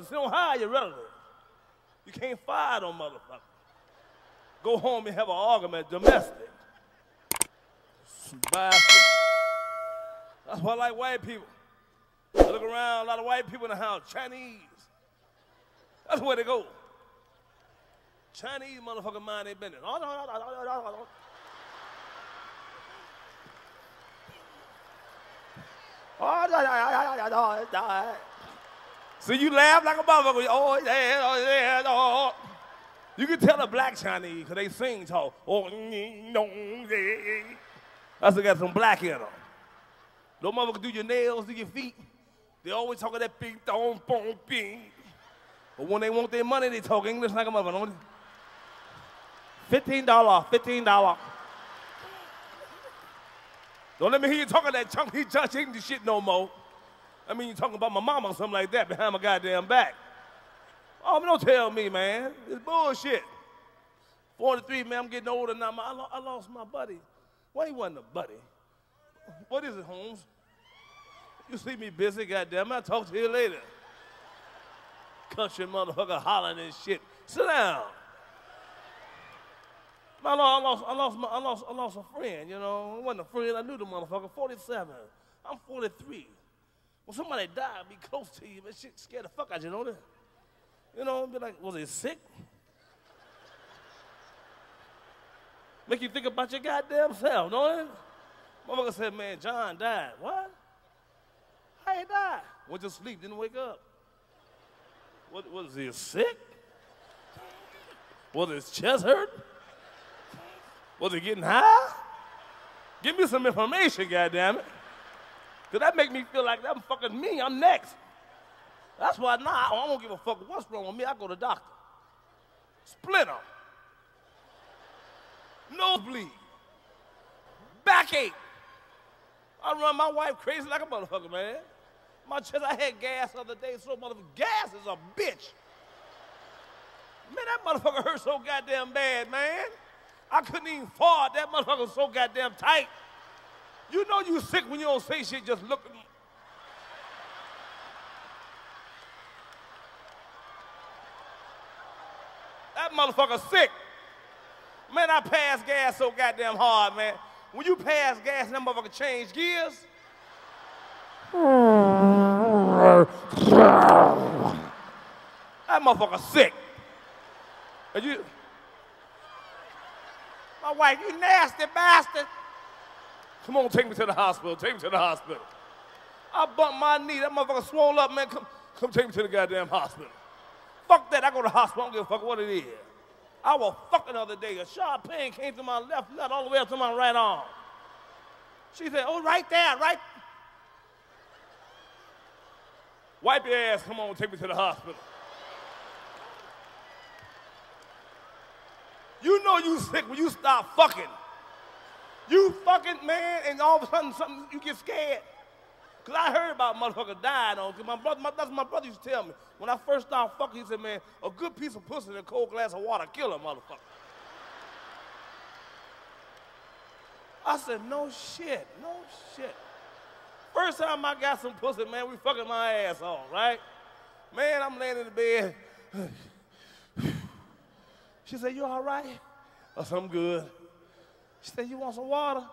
Just don't hire your relatives. You can't fire them motherfuckers. Go home and have an argument domestic. Some bastards. That's why I like white people. I look around, a lot of white people in the house, Chinese. That's where they go. Chinese motherfucker mind their business. So you laugh like a motherfucker. Oh, yeah, oh, yeah, oh. You can tell a black Chinese because they sing tall. Oh, no, yeah. That's got some black in them. No motherfucker do your nails, do your feet. They always talking that ping, dong, bong, ping. But when they want their money, they talk English like a motherfucker. $15. Don't let me hear you talking that chunky, Josh English shit no more. I mean, you talking about my mama or something like that behind my goddamn back. Oh, don't tell me, man. It's bullshit. 43, man, I'm getting older now. I lost my buddy. Why he wasn't a buddy? What is it, Holmes? You see me busy, goddamn. I'll talk to you later. Country motherfucker hollering and shit. Sit down. I lost a friend, you know. I wasn't a friend. I knew the motherfucker. 47. I'm 43. When somebody died, be close to you, but shit scared the fuck out, you know that? You know, be like, was he sick? Make you think about your goddamn self, know that? Motherfucker said, man, John died. What? How he died? Went to sleep, didn't wake up. What, was he sick? Was his chest hurt? Was he getting high? Give me some information, goddammit. Because that make me feel like that fucking me, I'm next. That's why now I don't give a fuck what's wrong with me. I go to the doctor. Splinter. Nosebleed. Backache. I run my wife crazy like a motherfucker, man. My chest, I had gas the other day, so motherfucker, gas is a bitch. Man, that motherfucker hurt so goddamn bad, man. I couldn't even fart, that motherfucker was so goddamn tight. You know you sick when you don't say shit, just look at me. That motherfucker sick. Man, I pass gas so goddamn hard, man. When you pass gas and that motherfucker change gears, that motherfucker sick. And you, my wife, you nasty bastard. Come on, take me to the hospital. Take me to the hospital. I bumped my knee. That motherfucker swole up, man. Come take me to the goddamn hospital. Fuck that. I go to the hospital. I don't give a fuck what it is. I was fucking the other day. A sharp pain came to my left nut all the way up to my right arm. She said, oh, right there, right. Wipe your ass. Come on, take me to the hospital. You know you sick when you stop fucking. You fucking, man, and all of a sudden something, you get scared. Because I heard about motherfucker dying on, because that's what my brother used to tell me. When I first started fucking, he said, man, a good piece of pussy and a cold glass of water kill a motherfucker. I said, no shit, no shit. First time I got some pussy, man, we fucking my ass off, right? Man, I'm laying in the bed. She said, you all right? I said, I'm good. She said, you want some water?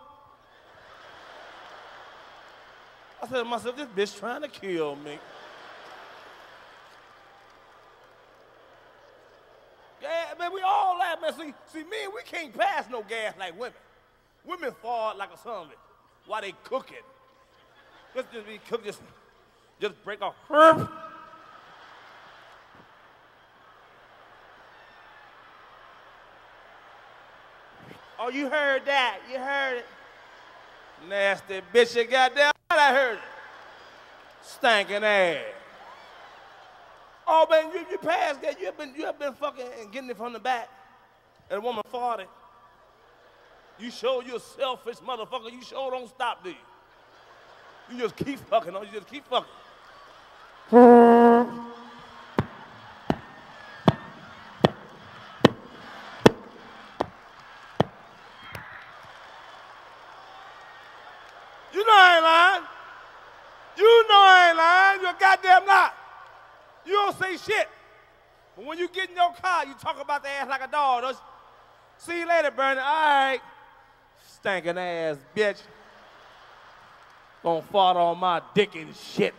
I said to myself, this bitch trying to kill me. Yeah, man, we all laugh, man. See, men, we can't pass no gas like women. Women fall like a zombie while they cooking. Let's just be cooked, just break off. Oh, you heard that. You heard it. Nasty bitch, you goddamn right I heard it. Stankin' ass. Oh, man, you passed that. You have been fucking and getting it from the back. And a woman farted. You show you a selfish motherfucker. You sure don't stop, do you? You just keep fucking. Oh, you just keep fucking. You know I ain't lying. You know I ain't lying. You're goddamn not. You don't say ain't shit. But when you get in your car, you talk about the ass like a dog. Those, see you later, Bernie. All right. Stankin' ass bitch. Gonna fart on my dick and shit.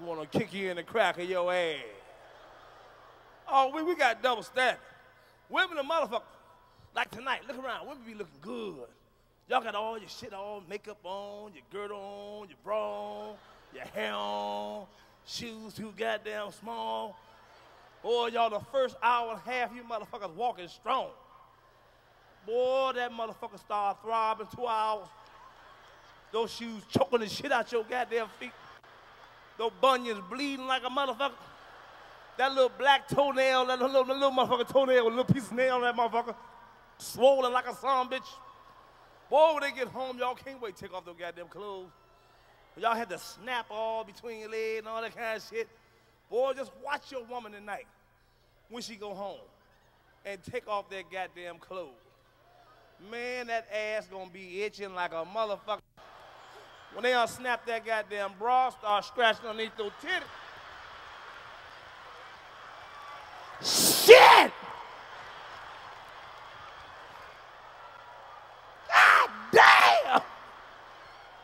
We wanna kick you in the crack of your ass. Oh, we got double standard. Women are motherfuckers. Like tonight, look around. Women be looking good. Y'all got all your shit on, makeup on, your girdle on, your bra on, your hair on, shoes too goddamn small. Boy, y'all the first hour and a half, you motherfuckers walking strong. Boy, that motherfucker started throbbing 2 hours. Those shoes choking the shit out your goddamn feet. Those bunions bleeding like a motherfucker. That little black toenail, that little motherfucker toenail with a little piece of nail on that motherfucker. Swollen like a son bitch. Boy, when they get home, y'all can't wait to take off those goddamn clothes. Y'all had to snap all between your legs and all that kind of shit. Boy, just watch your woman tonight when she go home and take off that goddamn clothes. Man, that ass gonna be itching like a motherfucker. When they unsnap that goddamn bra, start scratching underneath those titties. Shit! God damn!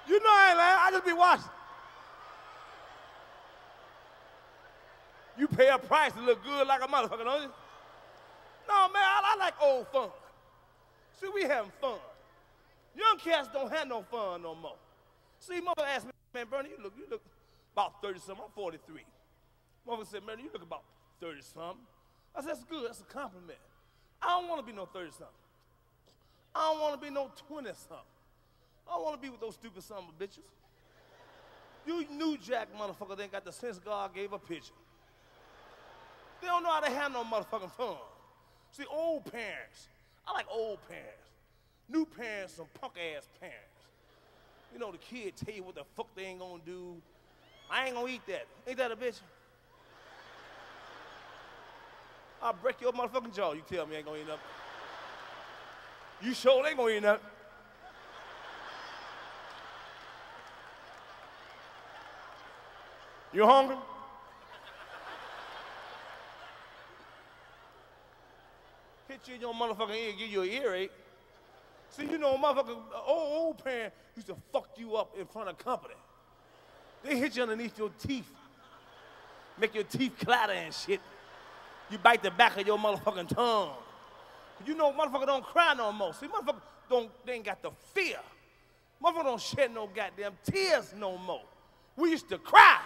You know I ain't lying, I just be watching. You pay a price to look good like a motherfucker, don't you? No, man, I like old fun. See, we having fun. Young cats don't have no fun no more. See, mother asked me, man, Bernie, you look about 30-something. I'm 43. Mother said, man, you look about 30-something. I said, that's good. That's a compliment. I don't want to be no 30-something. I don't want to be no 20-something. I don't want to be with those stupid summer bitches. You new jack motherfucker that ain't got the sense God gave a picture. They don't know how to have no motherfucking fun. See, old parents. I like old parents. New parents, some punk-ass parents. You know, the kid tell you what the fuck they ain't gonna do. I ain't gonna eat that. Ain't that a bitch? I'll break your motherfucking jaw, you tell me I ain't gonna eat nothing. You sure ain't gonna eat nothing. You hungry? Hit you in your motherfucking ear, give you an earache. See, you know, motherfucking old parent used to fuck you up in front of company. They hit you underneath your teeth, make your teeth clatter and shit. You bite the back of your motherfucking tongue. You know, motherfucker don't cry no more. See, motherfucker they ain't got the fear. Motherfucker don't shed no goddamn tears no more. We used to cry.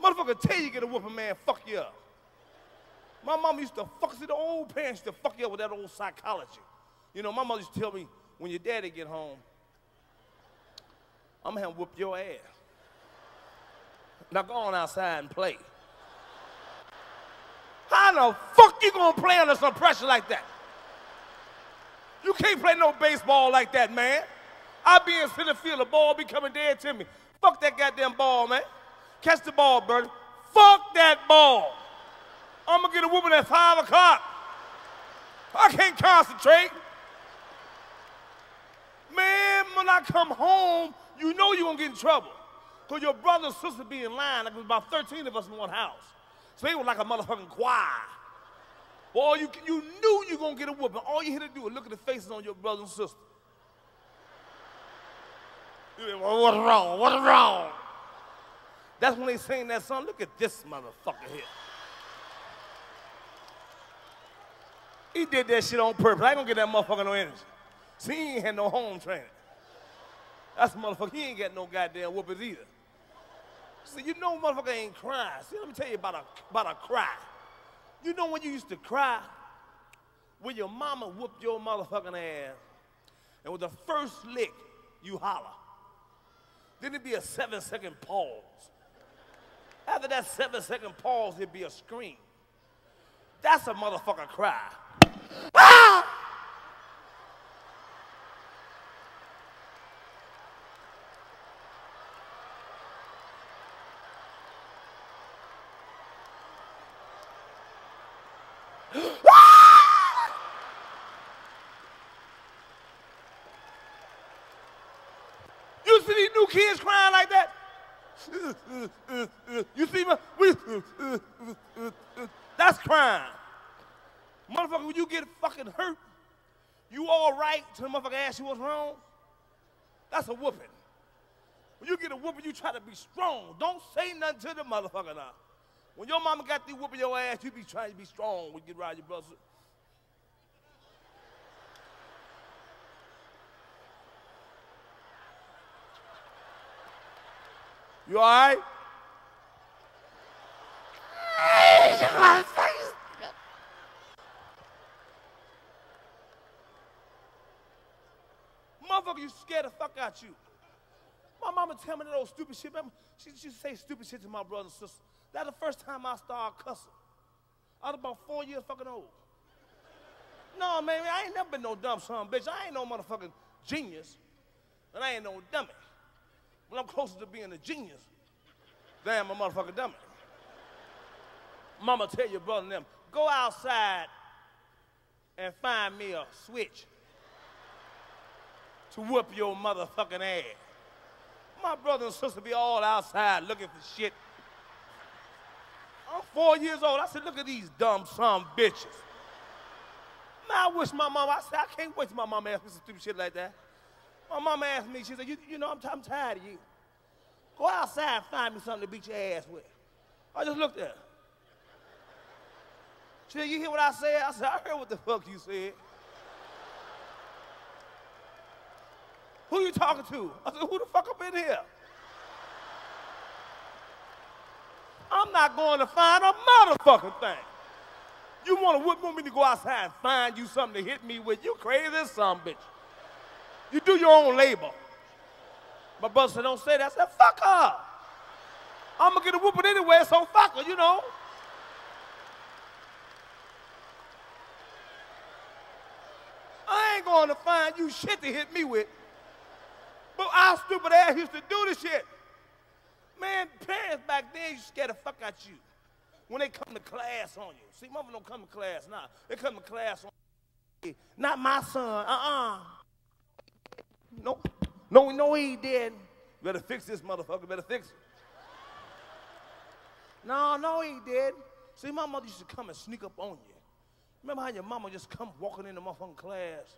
Motherfucker tell you get a whooping, man, fuck you up. My mama used to fuck, see, the old parents used to fuck you up with that old psychology. You know, my mother used to tell me, when your daddy get home, I'm gonna whoop your ass. Now go on outside and play. How the fuck you gonna play under some pressure like that? You can't play no baseball like that, man. I be in center field, the ball be coming dead to me. Fuck that goddamn ball, man. Catch the ball, Bernie. Fuck that ball. I'm gonna get a whooping at 5 o'clock. I can't concentrate. Man, when I come home, you know you're gonna get in trouble. Cause your brother and sister be in line, like there's about 13 of us in one house. So they were like a motherfucking choir. Boy, you knew you gonna get a whooping. All you had to do was look at the faces on your brother and sister. You like, well, what's wrong? What's wrong? That's when they sing that song. Look at this motherfucker here. He did that shit on purpose. I ain't gonna get that motherfucker no energy. See, he ain't had no home training. That's a motherfucker. He ain't got no goddamn whoopers either. See, you know motherfucker ain't crying. See, let me tell you about a cry. You know when you used to cry? When your mama whooped your motherfucking ass, and with the first lick, you holler. Then it'd be a 7-second pause. After that 7-second pause, it'd be a scream. That's a motherfucker cry. Ah! Ah! You used to these new kids crying like that. You see my, that's crying. Motherfucker, when you get fucking hurt, you all right till the motherfucker asks you what's wrong? That's a whooping. When you get a whooping, you try to be strong. Don't say nothing to the motherfucker now. When your mama got through whooping your ass, you be trying to be strong when you get around your brother. You all right? Motherfucker, you scared the fuck out you. My mama tell me that old stupid shit. She used to say stupid shit to my brother and sister. That's the first time I started cussing. I was about 4 years fucking old. No, man, I ain't never been no dumb son, bitch. I ain't no motherfucking genius, and I ain't no dummy. When I'm closer to being a genius, damn, a motherfucking dummy. Mama tell your brother and them, go outside and find me a switch to whoop your motherfucking ass. My brother and sister be all outside looking for shit. I'm 4 years old. I said, look at these dumb son bitches. Man, I wish my mama, I said, I can't wait till my mama asked me some stupid shit like that. My mama asked me, she said, you know, I'm tired of you. Go outside and find me something to beat your ass with. I just looked at her. She said, you hear what I said? I said, I heard what the fuck you said. Who you talking to? I said, who the fuck up in here? I'm not going to find a motherfucking thing. You want me to go outside and find you something to hit me with? You crazy as some bitch. You do your own labor. My brother said, don't say that. I said, fuck her. I'm going to get a whooping anyway, so fuck her, you know. I ain't going to find you shit to hit me with. But our stupid ass used to do this shit. Man, parents back then used to scare the fuck out you when they come to class on you. See, mother don't come to class now. They come to class on you. Not my son, uh-uh. No, no, no, he didn't. Better fix this motherfucker, better fix it. No, no, he didn't. See, my mother used to come and sneak up on you. Remember how your mama just come walking in the motherfucking class,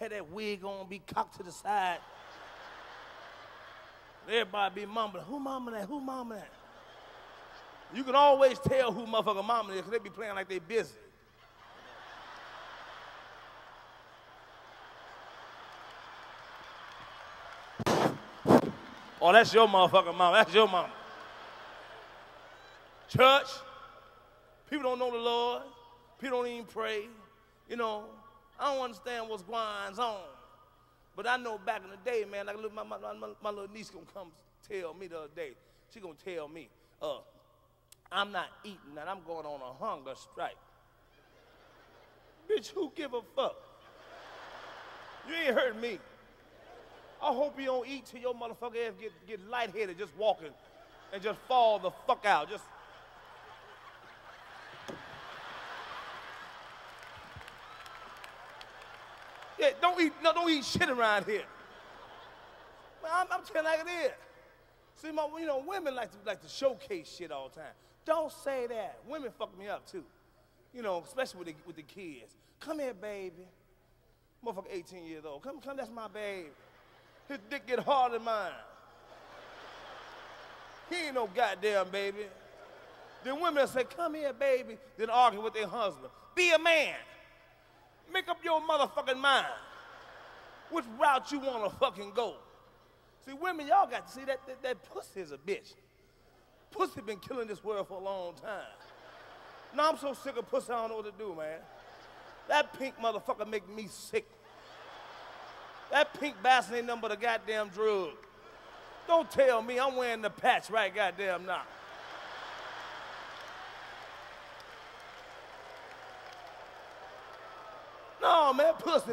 had that wig on, be cocked to the side. Everybody be mumbling, who mama that, who mama that? You can always tell who motherfucker mama is because they be playing like they busy. Oh, that's your motherfucking mama. That's your mama. Church, people don't know the Lord. People don't even pray. You know, I don't understand what's going on. But I know back in the day, man, like my little niece gonna come tell me the other day. She gonna tell me, I'm not eating and I'm going on a hunger strike. Bitch, who give a fuck? You ain't hurting me. I hope you don't eat till your motherfucking ass get lightheaded just walking and just fall the fuck out. Just. Yeah, don't eat shit around here. Man, I'm telling you like it is. See, women like to showcase shit all the time. Don't say that. Women fuck me up too. You know, especially with the kids. Come here, baby. Motherfucker 18 years old. Come, that's my baby. His dick get harder than mine. He ain't no goddamn baby. Then women say, come here, baby, then argue with their husband. Be a man. Make up your motherfucking mind which route you want to fucking go. See, women, y'all got to see that pussy is a bitch. Pussy been killing this world for a long time. Now I'm so sick of pussy, I don't know what to do, man. That pink motherfucker make me sick. That pink bastard ain't nothing but a goddamn drug. Don't tell me I'm wearing the patch right goddamn now. No, man, pussy.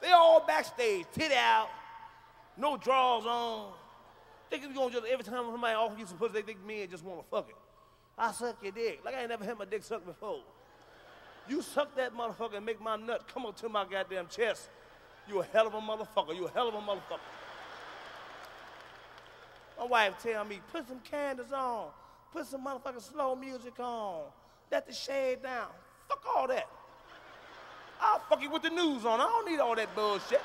They all backstage, tit out, no draws on. Every time somebody offers you some pussy, they think men just want to fuck it. I suck your dick. Like I ain't never had my dick sucked before. You suck that motherfucker and make my nut come up to my goddamn chest You a hell of a motherfucker. You a hell of a motherfucker. My wife tell me, put some candles on. Put some motherfucking slow music on. Let the shade down. Fuck all that. I'll fuck you with the news on. I don't need all that bullshit.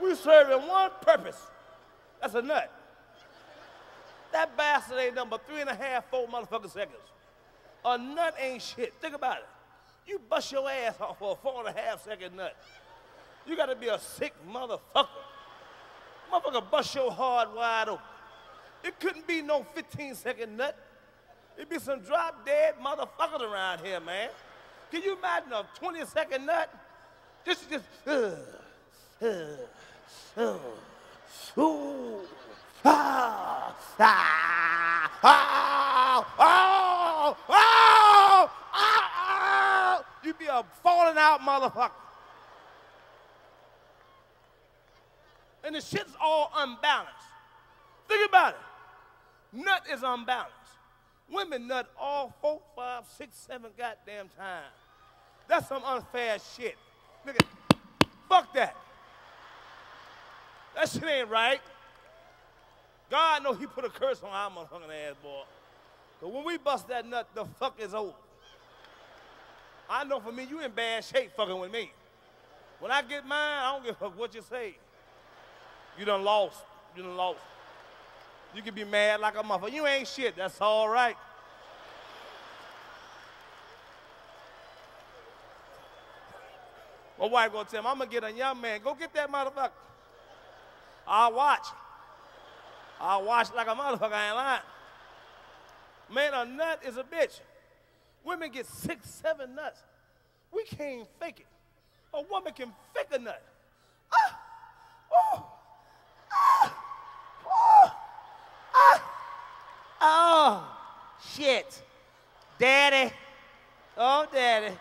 We're serving one purpose. That's a nut. That bastard ain't number 3 1/2, 4 motherfucking seconds. A nut ain't shit. Think about it. You bust your ass off for a 4 1/2 second nut. You gotta be a sick motherfucker. Motherfucker bust your heart wide open. It couldn't be no 15-second nut. It'd be some drop dead motherfuckers around here, man. Can you imagine a 20-second nut? Ooh. Ah, ah, ah, ah, ah, ah. You be a falling out motherfucker. And the shit's all unbalanced. Think about it. Nut is unbalanced. Women nut all 4, 5, 6, 7 goddamn times. That's some unfair shit. Nigga, fuck that. That shit ain't right. God know he put a curse on our motherfucking ass, boy. But when we bust that nut, the fuck is over. I know for me, you in bad shape fucking with me. When I get mine, I don't give a fuck what you say. You done lost. You done lost. You can be mad like a motherfucker. You ain't shit. That's all right. My wife gonna tell me, I'm gonna get a young man. Go get that motherfucker. I'll watch. I'll watch like a motherfucker. I ain't lying. Man, a nut is a bitch. Women get 6, 7 nuts. We can't fake it. A woman can fake a nut. Ah! Oh! Ah! Oh! Ah! Oh! Shit. Daddy. Oh, daddy.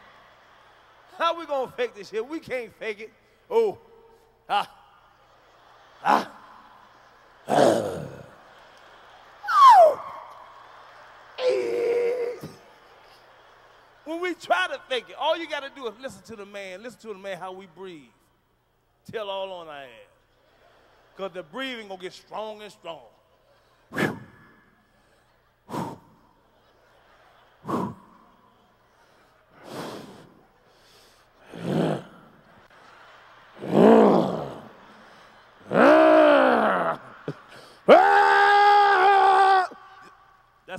How we gonna fake this shit? We can't fake it. Oh. Ah. Ah. Oh. When we try to fake it, all you got to do is listen to the man. Listen to the man how we breathe. Tell all on our ass. Because the breathing going to get strong and strong. Whew. Whew. Whew.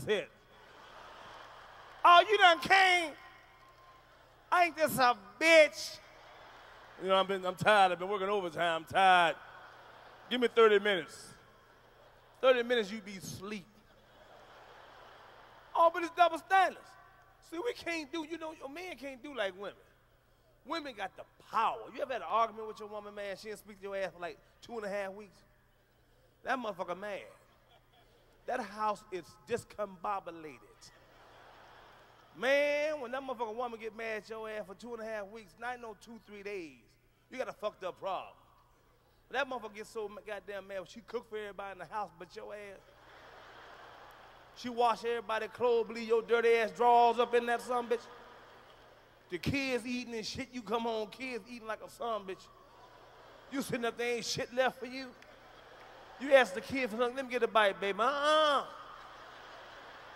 It. Oh, you done came. Ain't this a bitch? You know, I'm tired. I've been working overtime. I'm tired. Give me 30 minutes. 30 minutes, you be asleep. Oh, but it's double standards. See, we can't do, you know, your man can't do like women. Women got the power. You ever had an argument with your woman, man? She didn't speak to your ass for like 2 1/2 weeks. That motherfucker mad. That house is discombobulated. Man, when that motherfucking woman get mad at your ass for 2 1/2 weeks, not no 2, 3 days, you got a fucked up problem. That motherfucker gets so goddamn mad when she cook for everybody in the house but your ass. She wash everybody's clothes, believe your dirty ass drawers up in that son bitch. The kids eating and shit, you come home, kids eating like a son bitch. You sitting up there, ain't shit left for you. You ask the kid for something, let me get a bite, baby. Uh-uh.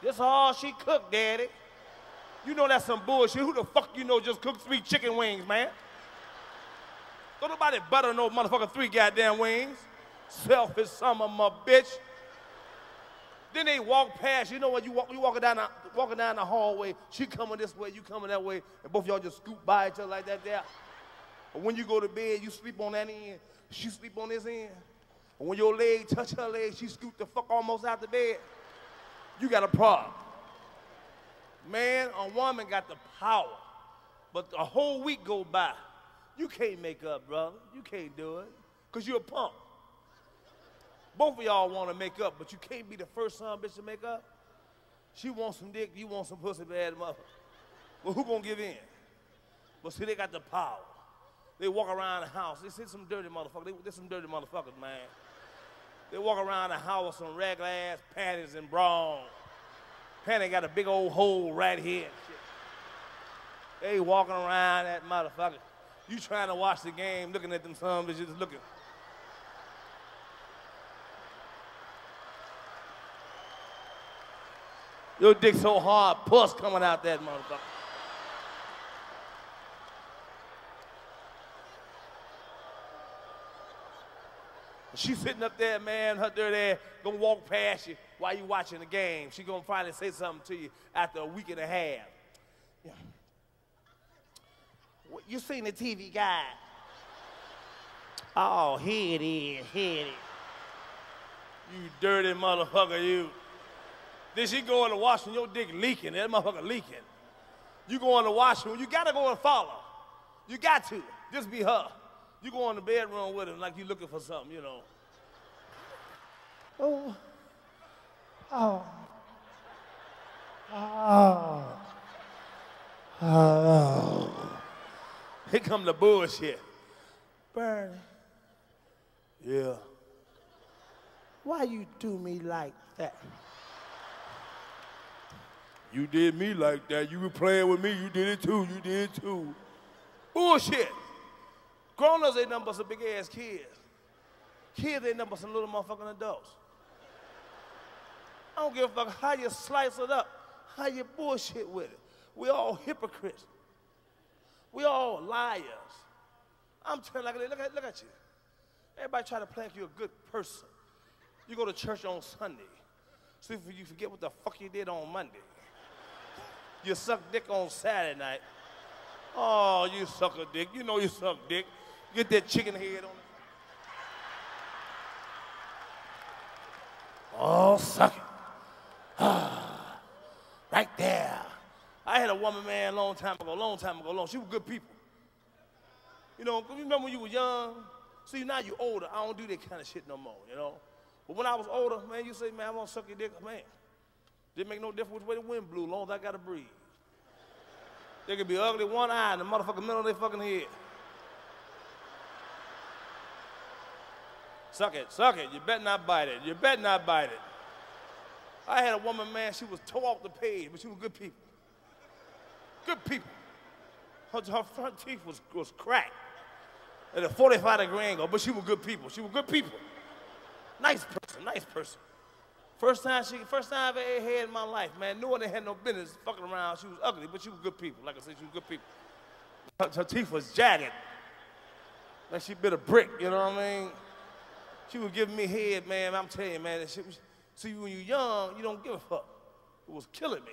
That's all she cooked, daddy. You know that's some bullshit. Who the fuck you know just cooked 3 chicken wings, man? Don't nobody butter no motherfucker 3 goddamn wings. Selfish son of a bitch. Then they walk past, you know what, you walking down the hallway, she coming this way, you coming that way, and both of y'all just scoop by each other like that there. But when you go to bed, you sleep on that end, she sleep on this end. When your leg touch her leg, she scoot the fuck almost out the bed. You got a problem. Man, a woman got the power. But a whole week go by. You can't make up, brother. You can't do it. Because you're a punk. Both of y'all want to make up, but you can't be the first son bitch to make up. She wants some dick, you want some pussy bad mother. Well, who gonna give in? But see, they got the power. They walk around the house. They see some dirty motherfuckers. They're some dirty motherfuckers, man. They walk around the house with some regular ass panties and bras. Panty got a big old hole right here. They walking around that motherfucker. You trying to watch the game, looking at them sons, bitch, just looking. Your dick so hard, pus coming out that motherfucker. She's sitting up there, man, her dirty ass gonna walk past you while you watching the game. She gonna finally say something to you after a week and a half. Yeah. You seen the TV guide. Oh, here it is, here it is. You dirty motherfucker, you. Then she go in the washroom, your dick leaking, that motherfucker leaking. You go in the washroom, you gotta go and follow. You got to, just be her. You go in the bedroom with him like you looking for something, you know. Oh. Oh. Oh. Oh. Here come the bullshit. Bernie. Yeah. Why you do me like that? You did me like that. You were playing with me. You did it too. You did it too. Bullshit. Grown-ups ain't nothing but some big-ass kids. Kids ain't nothing but some little motherfucking adults. I don't give a fuck how you slice it up, how you bullshit with it. We all hypocrites. We all liars. I'm telling you, look at you. Everybody try to play like you're a good person. You go to church on Sunday, so if you forget what the fuck you did on Monday. You suck dick on Saturday night. Oh, you suck a dick. You know you suck dick. Get that chicken head on it. Oh, suck it. Ah, right there. I had a woman, man, a long time ago. She was good people. You know, you remember when you were young? See, now you're older. I don't do that kind of shit no more, you know? But when I was older, man, you say, man, I want to suck your dick. Man, didn't make no difference which way the wind blew, as long as I got to breathe. They could be ugly, one eye in the motherfucking middle of their fucking head. Suck it, suck it. You better not bite it. You better not bite it. I had a woman, man, she was toe off the page, but she was good people. Good people. Her front teeth was cracked at a 45 degree angle, but she was good people. She was good people. Nice person, nice person. First time I ever had in my life, man. No one that had no business fucking around. She was ugly, but she was good people. Like I said, she was good people. Her teeth was jagged. Like she bit a brick, you know what I mean? She was giving me head, man. I'm telling you, man. That shit was, see, when you're young, you don't give a fuck. It was killing me.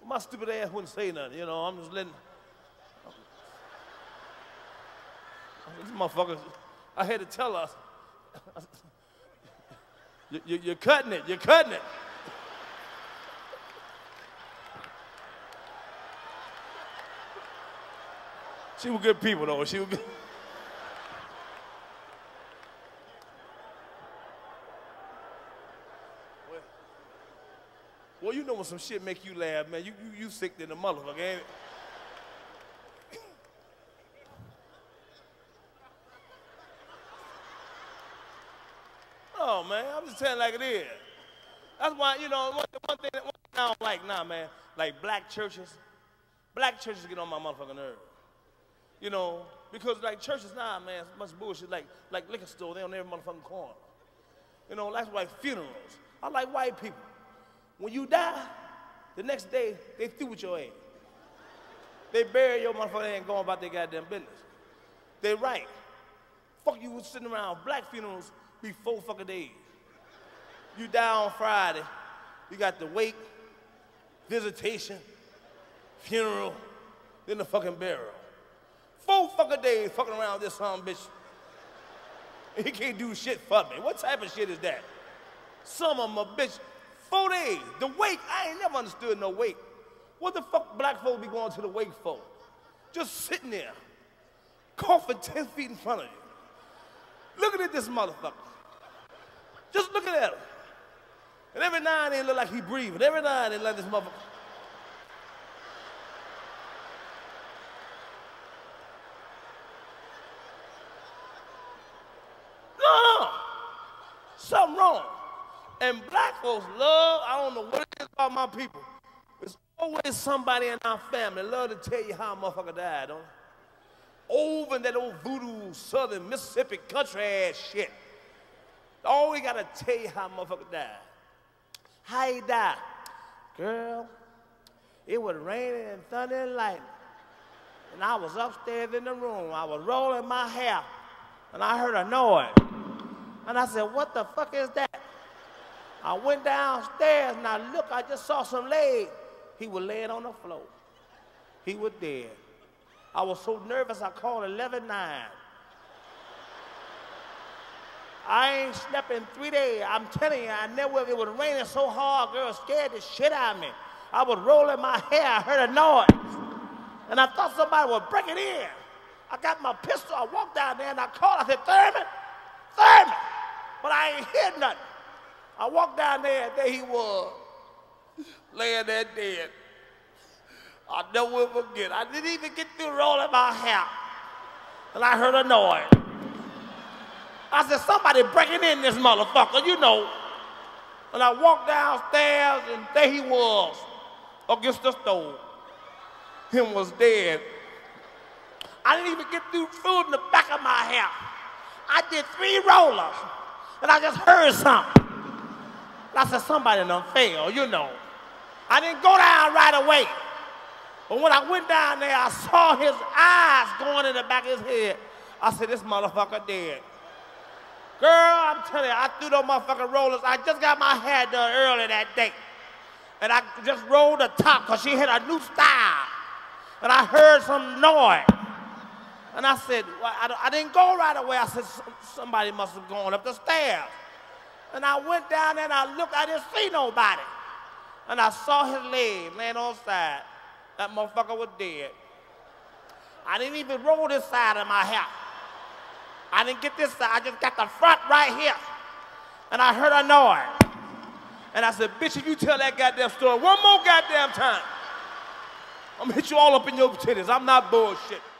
Well, my stupid ass wouldn't say nothing, you know. I'm just letting... This motherfucker, I had to tell her. You're cutting it. You're cutting it. She was good people, though. She was good. Well, you know when some shit make you laugh, man. You sick than a motherfucker, ain't it? Oh, man, I'm just telling like it is. That's why, you know, one thing I don't like now, man, like black churches get on my motherfucking nerve. You know, because like churches now, man, it's much bullshit. Like liquor store, they on every motherfucking corner. You know, that's why funerals. I like white people. When you die, the next day, they through with your ass. They bury your motherfucking ass going about their goddamn business. They right. Fuck you sitting around black funerals. Be 4 fucking days. You die on Friday, you got the wake, visitation, funeral, then the fucking burial. 4 fucking days fucking around with this son of a bitch. He can't do shit for me. What type of shit is that? Some of my bitch, 4 days. The wake, I ain't never understood no wake. What the fuck black folks be going to the wake for? Just sitting there, coffin 10 feet in front of you. Looking at this motherfucker. Just looking at him. And every now and then it look like he breathing. Every now and then like this motherfucker. No. Something wrong. And black folks love, I don't know what it is about my people. It's Always somebody in our family love to tell you how a motherfucker died, don't they? Over in that old voodoo southern Mississippi country ass shit. They always gotta tell you how a motherfucker died. How he died? Girl, it was raining and thunder and lightning. And I was upstairs in the room. I was rolling my hair. And I heard a noise. And I said, what the fuck is that? I went downstairs and I looked, I just saw some legs. He was laying on the floor. He was dead. I was so nervous I called 119. I ain't slept in 3 days. I'm telling you, I never, it was raining so hard, girl, scared the shit out of me. I was rolling my hair, I heard a noise. And I thought somebody was breaking in. I got my pistol, I walked down there and I called, I said, Thurman, Thurman. But I ain't hear nothing. I walked down there and there he was, laying there dead. I never will forget. I didn't even get through rolling my hair. And I heard a noise. I said, somebody breaking in this motherfucker, you know. And I walked downstairs and there he was, against the stove. Him was dead. I didn't even get through food in the back of my hair. I did 3 rollers and I just heard something. And I said, somebody done fell, you know. I didn't go down right away. But when I went down there, I saw his eyes going in the back of his head. I said, this motherfucker dead. Girl, I'm telling you, I threw those motherfucking rollers. I just got my hair done early that day. And I just rolled the top because she had a new style. And I heard some noise. And I said, well, I didn't go right away. I said, somebody must have gone up the stairs. And I went down there and I looked, I didn't see nobody. And I saw his leg laying on the side. That motherfucker was dead. I didn't even roll this side of my hair. I didn't get this side, I just got the front right here. And I heard a noise. And I said, bitch, if you tell that goddamn story one more goddamn time, I'm gonna hit you all up in your titties. I'm not bullshit.